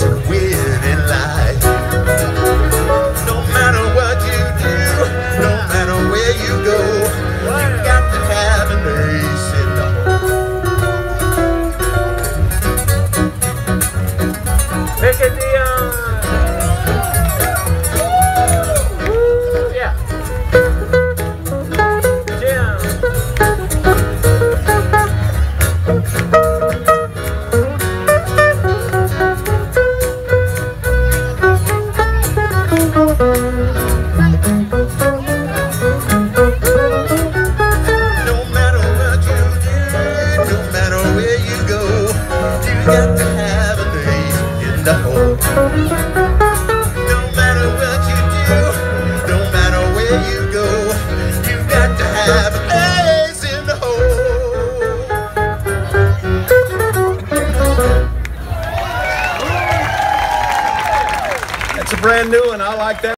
to win in life. No matter what you do, no matter where you go, you got to have an ace in the hole. Make it Dion! Yeah. Jim. Brand new, and I like that.